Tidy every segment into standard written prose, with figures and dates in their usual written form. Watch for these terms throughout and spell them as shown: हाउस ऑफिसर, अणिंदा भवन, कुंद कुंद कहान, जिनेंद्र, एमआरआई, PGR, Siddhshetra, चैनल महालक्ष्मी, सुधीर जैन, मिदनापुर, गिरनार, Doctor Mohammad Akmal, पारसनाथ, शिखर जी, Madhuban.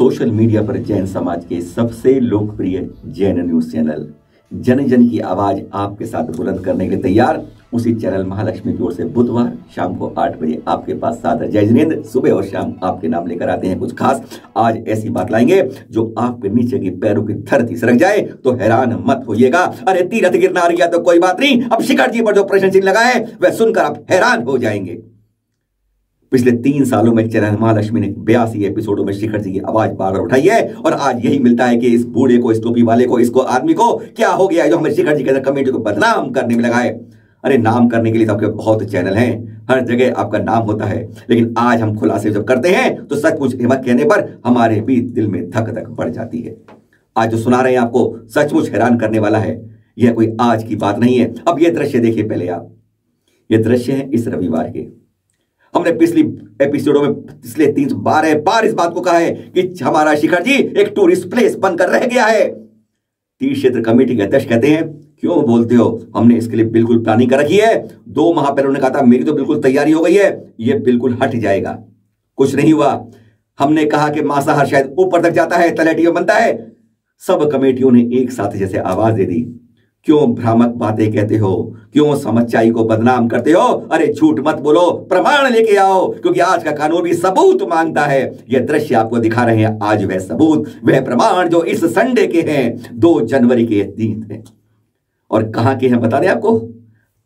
Social media पर जैन समाज के सबसे लोकप्रिय जैन न्यूज चैनल जन जन की आवाज आपके साथ बुलंद करने के लिए तैयार। उसी चैनल महालक्ष्मी की ओर से बुधवार शाम को 8 बजे आपके पास सादर जय जिनेंद्र सुबह और शाम आपके नाम लेकर आते हैं कुछ खास। आज ऐसी बात लाएंगे जो आपके नीचे की पैरों की धरती सरक जाए तो हैरान मत होइएगा। अरे तीरथ गिरना आ गया तो कोई बात नहीं, अब शिखर जी पर जो प्रश्न चिन्ह लगा है वह सुनकर आप हैरान हो जाएंगे। पिछले 3 सालों में चैनल महालक्ष्मी ने 82 एपिसोडों में शिखर जी की आवाज बार बार उठाई है और आज यही मिलता है कि इस बूढ़े को, इस टोपी वाले को, इसको आदमी को क्या हो गया जो हमें शिखर जी के कमेटी को बदनाम करने में लगाए। अरे नाम करने के लिए तो आपके बहुत चैनल हैं, हर जगह आपका नाम होता है, लेकिन आज हम खुलासे जब करते हैं तो सचमुच हिम्मत कहने पर हमारे भी दिल में धक धक बढ़ जाती है। आज जो सुना रहे हैं आपको सचमुच हैरान करने वाला है, यह कोई आज की बात नहीं है। अब यह दृश्य देखिए, पहले आप ये दृश्य है इस रविवार के। हमने पिछली एपिसोडों में पिछले 312 बार इस बात को कहा है कि हमारा शिखर जी एक टूरिस्ट प्लेस बनकर रह गया है। तीर्थ क्षेत्र कमेटी के अध्यक्ष कहते हैं क्यों बोलते हो, हमने इसके लिए बिल्कुल प्लानिंग कर रखी है। 2 माह पहले उन्होंने कहा था मेरी तो बिल्कुल तैयारी हो गई है, यह बिल्कुल हट जाएगा। कुछ नहीं हुआ। हमने कहा कि मांसाहार शायद ऊपर तक जाता है, तलेटियों बनता है। सब कमेटियों ने एक साथ जैसे आवाज दे दी, क्यों भ्रामक बातें कहते हो, क्यों सच्चाई को बदनाम करते हो, अरे झूठ मत बोलो, प्रमाण लेके आओ, क्योंकि आज का कानून भी सबूत मांगता है। यह दृश्य आपको दिखा रहे हैं आज, वह सबूत, वह प्रमाण जो इस संडे के हैं, 2 जनवरी के दिन है। और कहां के हैं बता दें आपको,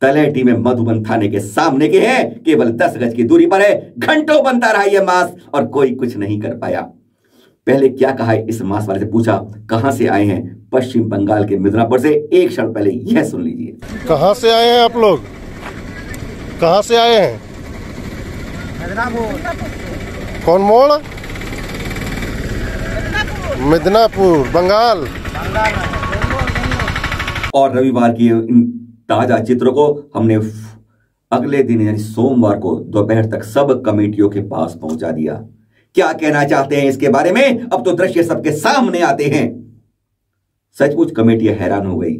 तलहटी में मधुबन थाने के सामने के हैं। केवल 10 गज की दूरी पर है। घंटों बनता रहा यह मांस और कोई कुछ नहीं कर पाया। पहले क्या कहा है, इस मांस वाले से पूछा कहां से आए हैं, पश्चिम बंगाल के मिदनापुर से। एक क्षण पहले यह सुन लीजिए। कहां से आए हैं आप लोग, कहां से आए हैं? कौन मोड़? मिदनापुर, बंगाल। और रविवार की इन ताजा चित्रों को हमने अगले दिन यानी सोमवार को दोपहर तक सब कमेटियों के पास पहुंचा दिया। क्या कहना चाहते हैं इसके बारे में, अब तो दृश्य सबके सामने आते हैं। सचमुच कमेटियां हैरान हो गई।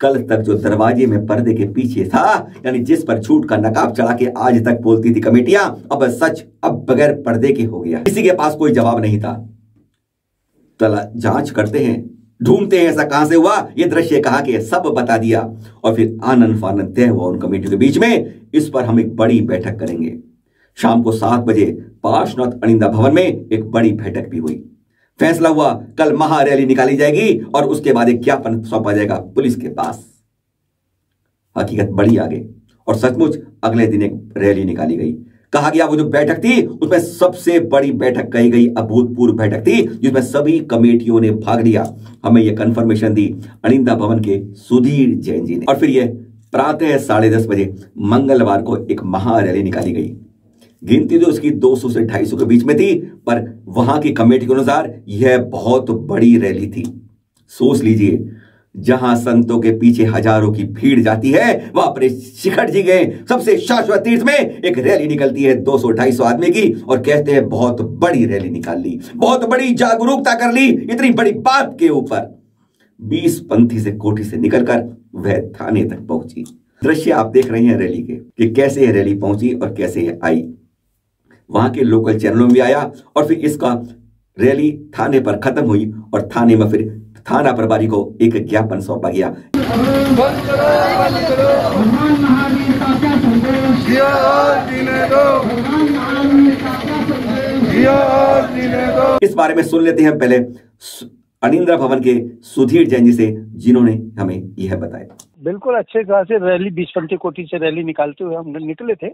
कल तक जो दरवाजे में पर्दे के पीछे था, यानी जिस पर झूठ का नकाब चढ़ा के आज तक बोलती थी कमेटियां, अब सच अब बगैर पर्दे के हो गया। किसी के पास कोई जवाब नहीं था। जांच करते हैं, ढूंढते हैं ऐसा कहां से हुआ, यह दृश्य कहां के, सब बता दिया। और फिर आनंद फानंद तय हुआ उन कमेटियों के बीच में। इस पर हम एक बड़ी बैठक करेंगे। शाम को 7 बजे पारसनाथ अणिंदा भवन में एक बड़ी बैठक भी हुई। फैसला हुआ कल महारैली निकाली जाएगी और उसके बाद एक ज्ञापन सौंपा जाएगा पुलिस के पास। हकीकत बड़ी आगे, और सचमुच अगले दिन एक रैली निकाली गई। कहा गया वो जो बैठक थी उसमें सबसे बड़ी बैठक कही गई, अभूतपूर्व बैठक थी जिसमें सभी कमेटियों ने भाग लिया। हमें यह कंफर्मेशन दी अणिंदा भवन के सुधीर जैन जी ने। और फिर यह प्रातः 10:30 बजे मंगलवार को एक महारैली निकाली गई। गिनती तो उसकी 200 से 250 के बीच में थी, पर वहां की कमेटी के अनुसार यह बहुत बड़ी रैली थी। सोच लीजिए, जहां संतों के पीछे हजारों की भीड़ जाती है, वहां पर शिखर जी गए सबसे शाश्वत तीर्थ में। एक रैली निकलती है 200-250 आदमी की, और कहते हैं बहुत बड़ी रैली निकाल ली, बहुत बड़ी जागरूकता कर ली इतनी बड़ी बात के ऊपर। 20 पंथी से कोठी से निकलकर वह थाने तक पहुंची। दृश्य आप देख रहे हैं रैली के कि कैसे यह रैली पहुंची और कैसे यह आई। वहां के लोकल चैनलों में आया और फिर इसका रैली थाने पर खत्म हुई और थाने में फिर थाना प्रभारी को एक ज्ञापन सौंपा गया। इस बारे में सुन लेते हैं पहले अणिंदा भवन के सुधीर जैन जी से, जिन्होंने हमें यह बताया। बिल्कुल अच्छे तरह से रैली 20 पंथी कोठी से रैली निकालते हुए हम निकले थे।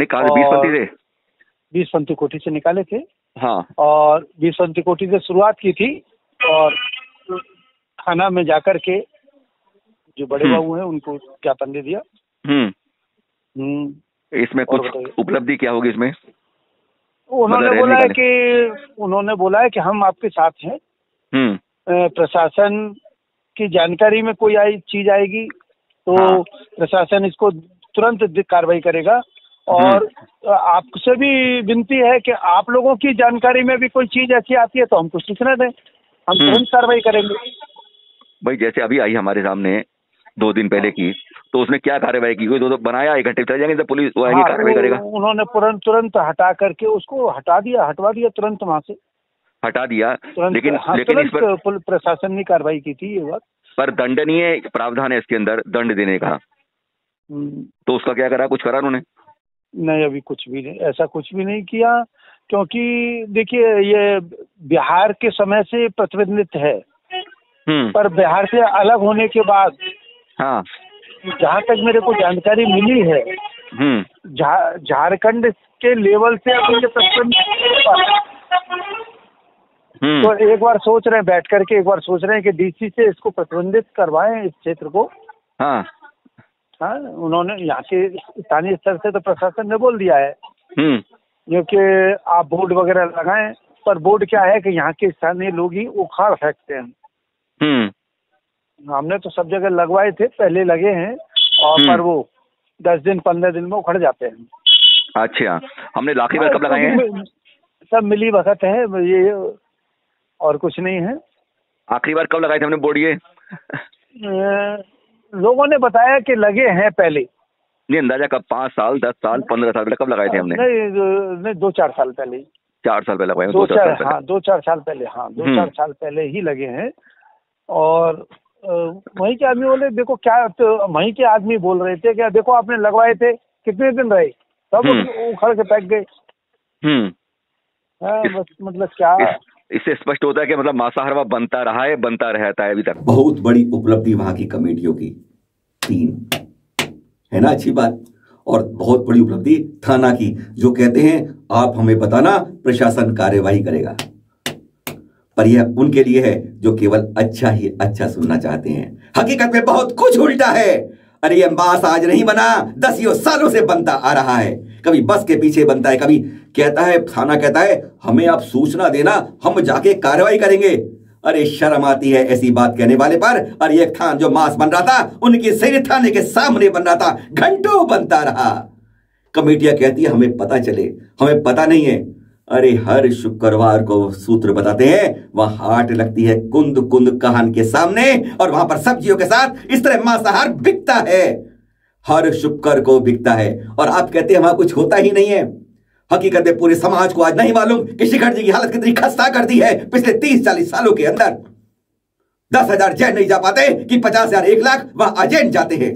निकाले 20 पंथी कोठी से निकाले थे, हाँ। और 20 पंथी कोठी से शुरुआत की थी और थाना में जाकर के जो बड़े बाबू हैं उनको ज्ञापन दे दिया। इसमें कुछ उपलब्धि क्या होगी इसमें? उन्होंने बोला है कि हम आपके साथ हैं, प्रशासन की जानकारी में कोई चीज आएगी तो प्रशासन इसको तुरंत कार्रवाई करेगा। और आपसे भी विनती है कि आप लोगों की जानकारी में भी कोई चीज ऐसी आती है तो हमको सूचना दें, हम तुरंत कार्रवाई करेंगे। भाई जैसे अभी आई हमारे सामने 2 दिन पहले की, तो उसने क्या कार्रवाई की? कोई तो बनाया, 1 घंटे चले जाएंगे तो पुलिस वो आएगी, कार्रवाई करेगा। उन्होंने तुरंत हटा करके उसको हटा दिया, हटवा दिया तुरंत वहाँ से। हटा दिया। लेकिन इस पर प्रशासन ने कार्रवाई की थी, ये बात पर दंडनीय प्रावधान है इसके अंदर दंड देने का, तो उसका क्या करा, कुछ करा उन्होंने? नहीं, अभी कुछ भी नहीं, ऐसा कुछ भी नहीं किया, क्योंकि देखिए ये बिहार के समय से प्रतिबंधित है, पर बिहार से अलग होने के बाद, हाँ, जहाँ तक मेरे को जानकारी मिली है, झारखंड के लेवल से अब ये प्रतिबंधित, तो एक बार सोच रहे हैं, बैठ करके एक बार सोच रहे हैं कि डीसी से इसको प्रतिबंधित करवाएं इस क्षेत्र को। हाँ हाँ, उन्होंने यहाँ के स्थानीय स्तर से तो प्रशासन ने बोल दिया है क्योंकि आप बोर्ड वगैरह लगाएं, पर बोर्ड क्या है कि यहाँ के स्थानीय लोग ही उखाड़ फेंकते हैं। हमने तो सब जगह लगवाए थे, पहले लगे हैं, और पर वो 10 दिन 15 दिन में उखड़ जाते हैं। अच्छा, हमने लाखी में कब लगाए हैं? सब मिली भगत है ये, और कुछ नहीं है। आखिरी बार कब लगाए थे हमने बोर्ड? ये लोगों ने बताया कि लगे हैं पहले। नहीं, अंदाजा कब? 5 साल 10 साल 15 साल पहले कब लगाए थे हमने? नहीं, 2-4 साल पहले। 4 साल पहले लगाए? 2-4 साल। हाँ, 2-4 साल पहले। हाँ, 2-4 साल पहले ही लगे हैं। और वहीं के आदमी बोले, देखो क्या, तो वहीं के आदमी बोल रहे थे क्या, देखो आपने लगवाए थे, कितने दिन रहे, सब उखड़ के फेंक गए। मतलब क्या, इससे स्पष्ट होता है कि मतलब मांसाहार वहां बनता रहा है, बनता रहता है अभी तक। बहुत बड़ी उपलब्धि वहां की कमेटियों की, 3 है ना, अच्छी बात। और बहुत बड़ी उपलब्धि थाना की, जो कहते हैं आप हमें बताना, प्रशासन कार्यवाही करेगा। पर यह उनके लिए है जो केवल अच्छा ही अच्छा सुनना चाहते हैं। हकीकत में बहुत कुछ उल्टा है। अरे ये मांस आज नहीं बना, दसियों सालों से बनता आ रहा है। कभी बस के पीछे बनता है, कभी कहता है, थाना कहता है हमें आप सूचना देना, हम जाके कार्रवाई करेंगे। अरे शर्म आती है ऐसी बात कहने वाले पर। अरे एक थान जो मांस बन रहा था, उनके सिर थाने के सामने बन रहा था, घंटों बनता रहा। कमेटियां कहती है हमें पता चले, हमें पता नहीं है। अरे हर शुक्रवार को सूत्र बताते हैं वहां हाट लगती है कुंद कुंद कहान के सामने, और वहां पर सब्जियों के साथ इस तरह मांसाहार बिकता है, हर शुक्र को बिकता है। और आप कहते हैं वहां कुछ होता ही नहीं है। हकीकत में पूरे समाज को आज नहीं मालूम कि शिखर जी की हालत कितनी खस्ता कर दी है पिछले 30-40 सालों के अंदर। 10,000 जैन नहीं जा पाते कि 50,000 1 लाख वहां अजैन जाते हैं।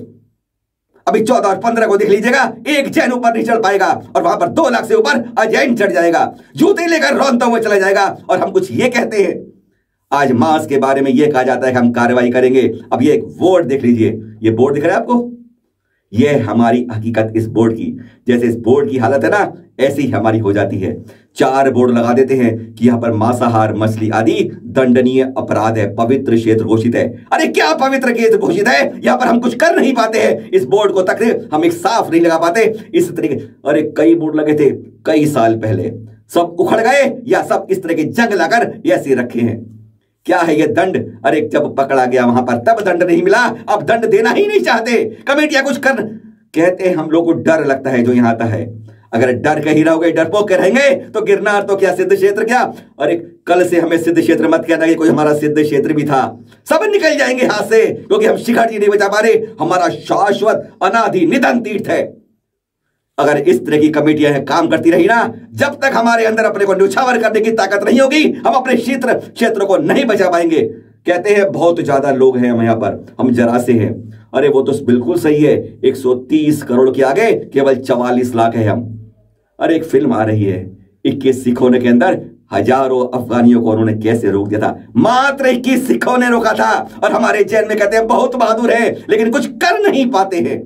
अभी 14 और 15 को देख लीजिएगा, एक जैन ऊपर नहीं चढ़ पाएगा, और वहां पर 2 लाख से ऊपर अजैन चढ़ जाएगा, जूते लेकर रौनता हुआ चला जाएगा। और हम कुछ ये कहते हैं, आज मांस के बारे में यह कहा जाता है कि हम कार्रवाई करेंगे। अब ये एक बोर्ड देख लीजिए, ये बोर्ड दिख रहा है आपको, यह हमारी हकीकत इस बोर्ड की, जैसे इस बोर्ड की हालत है ना, ऐसी ही हमारी हो जाती है। 4 बोर्ड लगा देते हैं कि यहाँ पर मांसाहार, मछली आदि दंडनीय अपराध है, पवित्र क्षेत्र घोषित है। अरे क्या पवित्र क्षेत्र घोषित है? यहाँ पर हम कुछ कर नहीं पाते हैं, इस बोर्ड को तक हम एक साफ नहीं लगा पाते इस तरीके। अरे कई बोर्ड लगे थे कई साल पहले, सब उखड़ गए, या सब इस तरह के जंग लाकर ऐसे रखे हैं। क्या है ये दंड? अरे जब पकड़ा गया वहां पर तब दंड नहीं मिला, अब दंड देना ही नहीं चाहते। कमेटियां कुछ कर कहते हैं, हम लोगों को डर लगता है जो यहाँ आता है। अगर डर के ही रहोगे, डरपोक के रहेंगे तो गिरनार तो क्या, सिद्ध क्षेत्र क्या? अरे कल से हमें सिद्ध क्षेत्र मत कहना कि कोई हमारा सिद्ध क्षेत्र भी था, सब निकल जाएंगे हाथ से, क्योंकि हम शिखर जी नहीं बचा पा रहे। हमारा शाश्वत अनादि निधन तीर्थ है। अगर इस तरह की कमेटियां काम करती रही ना, जब तक हमारे अंदर अपने को न्यूछावर करने की ताकत नहीं होगी, हम अपने क्षेत्र को नहीं बचा पाएंगे। कहते हैं बहुत ज्यादा लोग हैं हम यहाँ पर, हम जरा से हैं। अरे वो तो बिल्कुल सही है, 130 करोड़ के आगे केवल 44 लाख है हम। अरे एक फिल्म आ रही है 21 सिखों ने, के अंदर हजारों अफगानियों को उन्होंने कैसे रोक दिया था, मात्र 21 सिखों ने रोका था। और हमारे जैन में कहते हैं बहुत बहादुर है, लेकिन कुछ कर नहीं पाते हैं।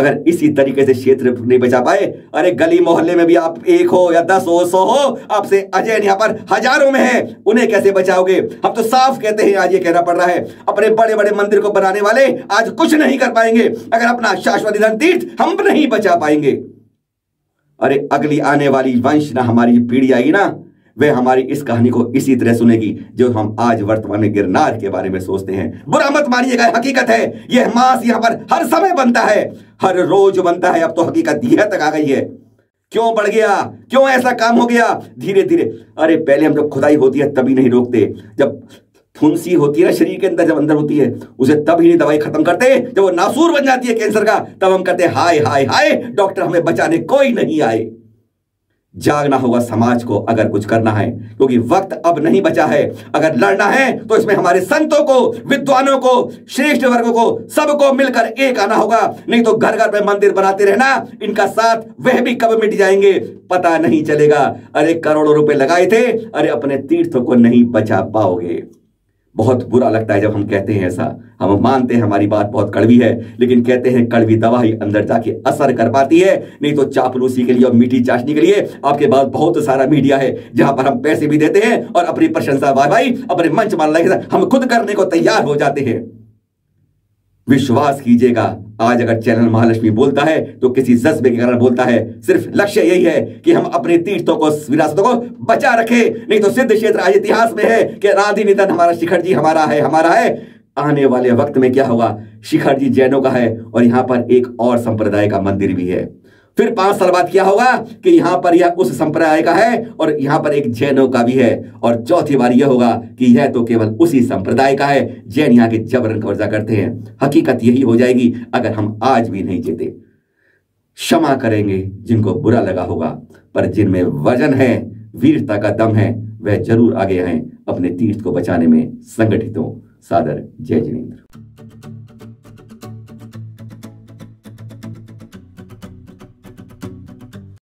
अगर इसी तरीके से क्षेत्र नहीं बचा पाए, अरे गली मोहल्ले में भी आप 1 हो या 10 हो 100 हो, आपसे अजैन यहाँ पर हजारों में है, उन्हें कैसे बचाओगे? हम तो साफ कहते हैं, आज ये कहना पड़ रहा है, अपने बड़े बड़े मंदिर को बनाने वाले आज कुछ नहीं कर पाएंगे, अगर अपना शाश्वत निधन तीर्थ हम नहीं बचा पाएंगे। अरे अगली आने वाली वंश ना, हमारी पीढ़ी आएगी ना, वह हमारी इस कहानी को इसी तरह सुनेगी जो हम आज वर्तमान में गिरनार के बारे में सोचते हैं। बुरा मत मानिएगा, हकीकत है। यह मांस यहाँ पर हर समय बनता है, हर रोज बनता है। अब तो हकीकत यह तक आ गई है। क्यों बढ़ गया, क्यों ऐसा काम हो गया? धीरे धीरे। अरे पहले हम जब खुदाई होती है तभी नहीं रोकते, जब फुंसी होती है ना शरीर के अंदर, जब अंदर होती है उसे तब ही नहीं दवाई खत्म करते, जब वो नासूर बन जाती है कैंसर का, तब हम कहते हैं हाय हाय हाय, डॉक्टर हमें बचाने कोई नहीं आए। जागना होगा समाज को अगर कुछ करना है, क्योंकि वक्त अब नहीं बचा है। अगर लड़ना है तो इसमें हमारे संतों को, विद्वानों को, श्रेष्ठ वर्गों को, सबको मिलकर एक आना होगा। नहीं तो घर घर में मंदिर बनाते रहना, इनका साथ वह भी कब मिट जाएंगे पता नहीं चलेगा। अरे करोड़ों रुपए लगाए थे, अरे अपने तीर्थों को नहीं बचा पाओगे। बहुत बुरा लगता है जब हम कहते हैं ऐसा। हम मानते हैं हमारी बात बहुत कड़वी है, लेकिन कहते हैं कड़वी दवा ही अंदर जाके असर कर पाती है। नहीं तो चापलूसी के लिए और मीठी चाशनी के लिए आपके पास बहुत सारा मीडिया है, जहां पर हम पैसे भी देते हैं और अपनी प्रशंसा भाई अपने मंच मान लगे हम खुद करने को तैयार हो जाते हैं। विश्वास कीजिएगा, आज अगर चैनल महालक्ष्मी बोलता है तो किसी जज्बे के कारण बोलता है। सिर्फ लक्ष्य यही है कि हम अपने तीर्थों को, विरासतों को बचा रखें। नहीं तो सिद्ध क्षेत्र आज इतिहास में है कि राधि निधन हमारा शिखर जी हमारा है। आने वाले वक्त में क्या होगा? शिखर जी जैनों का है और यहाँ पर एक और संप्रदाय का मंदिर भी है। फिर 5 साल बाद क्या होगा कि यहाँ पर यह उस संप्रदाय का है और यहाँ पर एक जैनों का भी है। और चौथी बार यह होगा कि यह तो केवल उसी संप्रदाय का है, जैन यहाँ के जबरन कब्जा करते हैं। हकीकत यही हो जाएगी अगर हम आज भी नहीं जीते। क्षमा करेंगे जिनको बुरा लगा होगा, पर जिनमें वजन है, वीरता का दम है, वह जरूर आगे हैं अपने तीर्थ को बचाने में। संगठित हो। सादर जय जिनेंद्र।